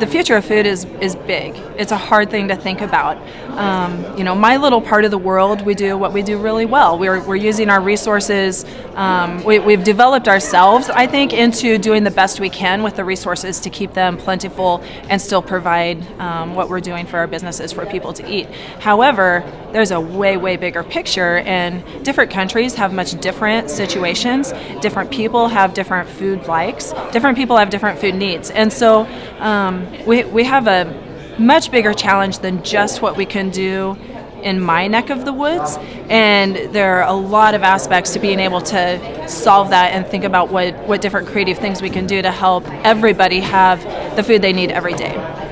The future of food is big. It's a hard thing to think about. You know, my little part of the world, we do what we do really well. We're using our resources. We've developed ourselves, I think, into doing the best we can with the resources to keep them plentiful and still provide what we're doing for our businesses for people to eat. However, there's a way, way bigger picture, and different countries have much different situations. Different people have different food likes. Different people have different food needs. And so we have a much bigger challenge than just what we can do in my neck of the woods, and there are a lot of aspects to being able to solve that and think about what different creative things we can do to help everybody have the food they need every day.